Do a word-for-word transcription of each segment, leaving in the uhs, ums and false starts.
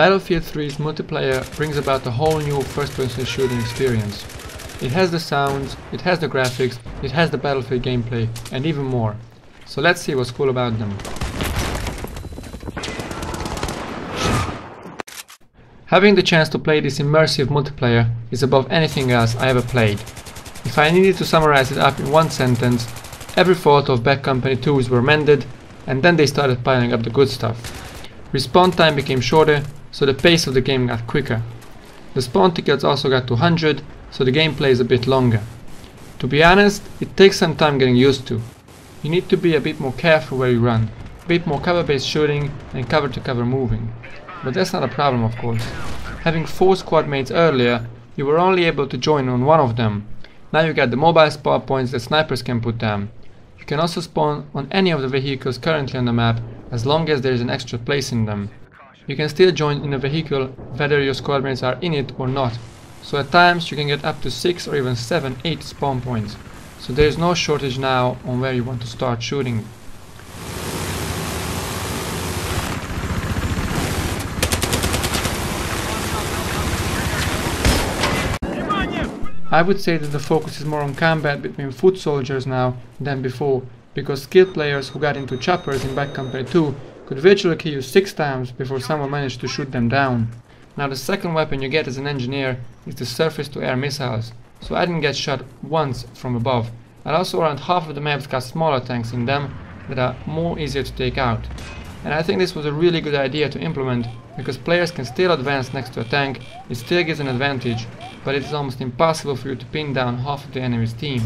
Battlefield three's multiplayer brings about a whole new first-person shooting experience. It has the sounds, it has the graphics, it has the Battlefield gameplay, and even more. So let's see what's cool about them. Having the chance to play this immersive multiplayer is above anything else I ever played. If I needed to summarize it up in one sentence, every fault of Bad Company two's were mended, and then they started piling up the good stuff. Respawn time became shorter, so the pace of the game got quicker. The spawn tickets also got to one hundred, so the gameplay is a bit longer. To be honest, it takes some time getting used to. You need to be a bit more careful where you run, a bit more cover-based shooting and cover-to-cover moving. But that's not a problem, of course. Having four squad mates earlier, you were only able to join on one of them. Now you got the mobile spawn points that snipers can put down. You can also spawn on any of the vehicles currently on the map, as long as there is an extra place in them. You can still join in a vehicle whether your squad mates are in it or not, so at times you can get up to six or even seven, eight spawn points, so there is no shortage now on where you want to start shooting. I would say that the focus is more on combat between foot soldiers now than before, because skilled players who got into choppers in Bad Company two could virtually kill you six times before someone managed to shoot them down. Now the second weapon you get as an engineer is the surface-to-air missiles, so I didn't get shot once from above, and also around half of the maps got smaller tanks in them that are more easier to take out. And I think this was a really good idea to implement, because players can still advance next to a tank, it still gives an advantage, but it is almost impossible for you to pin down half of the enemy's team.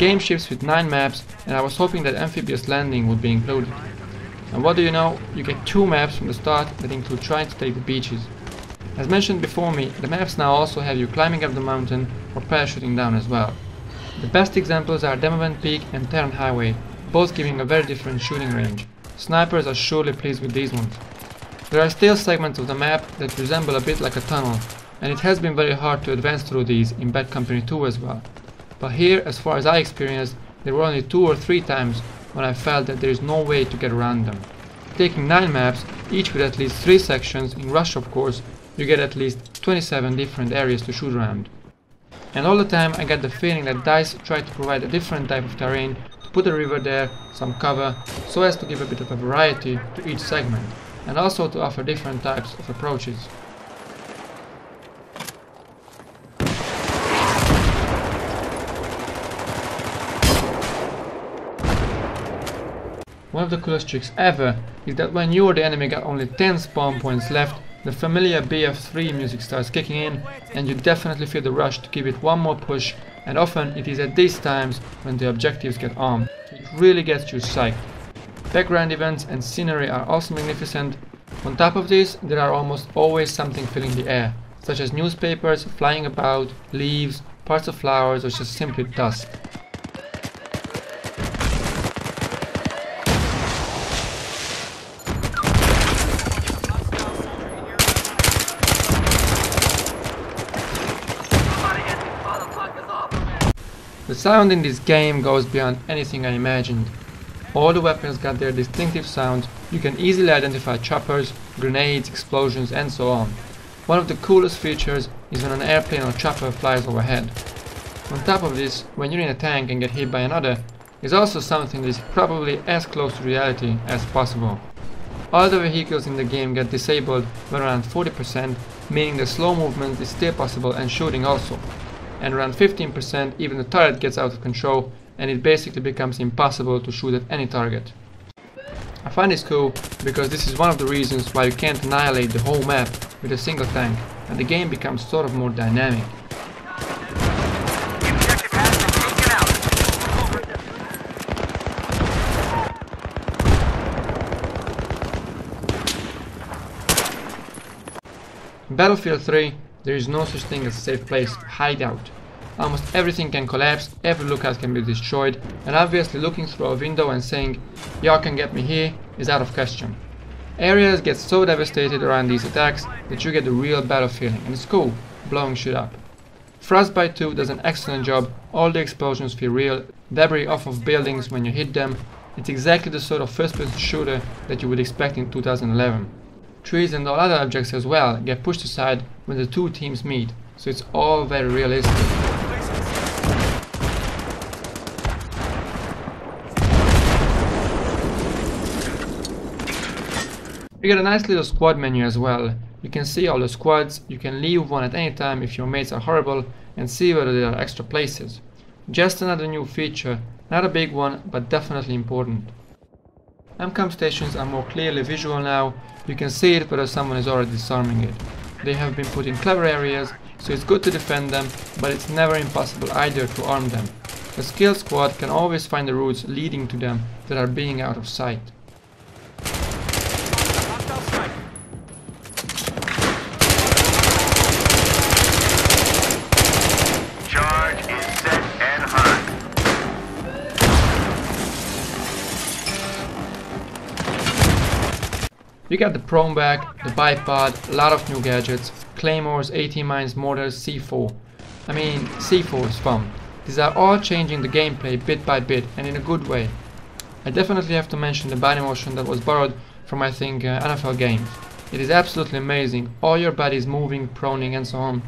The game ships with nine maps, and I was hoping that amphibious landing would be included. And what do you know, you get two maps from the start that include trying to take the beaches. As mentioned before me, the maps now also have you climbing up the mountain or parachuting down as well. The best examples are Demovan Peak and Terran Highway, both giving a very different shooting range. Snipers are surely pleased with these ones. There are still segments of the map that resemble a bit like a tunnel, and it has been very hard to advance through these in Bad Company two as well. But here, as far as I experienced, there were only two or three times when I felt that there is no way to get around them. Taking nine maps, each with at least three sections, in rush of course, you get at least twenty-seven different areas to shoot around. And all the time I got the feeling that DICE tried to provide a different type of terrain, to put a river there, some cover, so as to give a bit of a variety to each segment, and also to offer different types of approaches. One of the coolest tricks ever is that when you or the enemy got only ten spawn points left, the familiar B F three music starts kicking in, and you definitely feel the rush to give it one more push, and often it is at these times when the objectives get armed. It really gets you psyched. Background events and scenery are also magnificent. On top of this, there are almost always something filling the air, such as newspapers flying about, leaves, parts of flowers, or just simply dust. The sound in this game goes beyond anything I imagined. All the weapons got their distinctive sounds, you can easily identify choppers, grenades, explosions, and so on. One of the coolest features is when an airplane or chopper flies overhead. On top of this, when you're in a tank and get hit by another, is also something that is probably as close to reality as possible. All the vehicles in the game get disabled by around forty percent, meaning that slow movement is still possible and shooting also. And around fifteen percent even the turret gets out of control, and it basically becomes impossible to shoot at any target. I find this cool because this is one of the reasons why you can't annihilate the whole map with a single tank, and the game becomes sort of more dynamic. In Battlefield three, there is no such thing as a safe place to hide out. Almost everything can collapse, every lookout can be destroyed, and obviously looking through a window and saying, "Y'all can get me here," is out of question. Areas get so devastated around these attacks that you get the real battle feeling, and it's cool, blowing shit up. Frostbite two does an excellent job, all the explosions feel real, debris off of buildings when you hit them. It's exactly the sort of first-person shooter that you would expect in two thousand eleven. Trees and all other objects as well get pushed aside when the two teams meet, so it's all very realistic. You get a nice little squad menu as well. You can see all the squads, you can leave one at any time if your mates are horrible and see whether there are extra places. Just another new feature, not a big one, but definitely important. AMCAM stations are more clearly visual now, you can see it whether someone is already disarming it. They have been put in clever areas, so it's good to defend them, but it's never impossible either to arm them. A skilled squad can always find the routes leading to them that are being out of sight. You got the prone bag, the bipod, a lot of new gadgets, claymores, AT mines, mortars, C four. I mean, C four is fun. These are all changing the gameplay bit by bit and in a good way. I definitely have to mention the body motion that was borrowed from I think uh, N F L games. It is absolutely amazing, all your body is moving, proning and so on.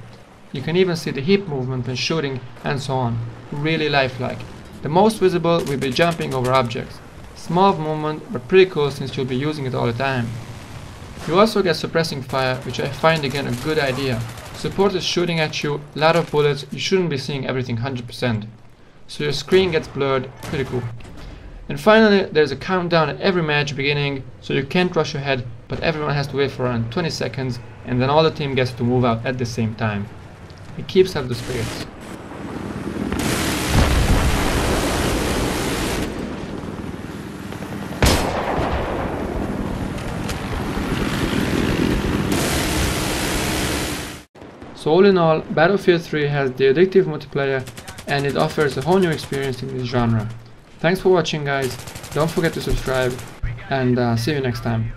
You can even see the hip movement when shooting and so on. Really lifelike. The most visible will be jumping over objects. Small movement but pretty cool since you'll be using it all the time. You also get suppressing fire, which I find again a good idea. Support is shooting at you, lot of bullets, you shouldn't be seeing everything one hundred percent. So your screen gets blurred, pretty cool. And finally, there's a countdown at every match beginning, so you can't rush ahead, but everyone has to wait for around twenty seconds, and then all the team gets to move out at the same time. It keeps up the spirits. So all in all, Battlefield three has the addictive multiplayer and it offers a whole new experience in this genre. Thanks for watching guys, don't forget to subscribe and uh, see you next time.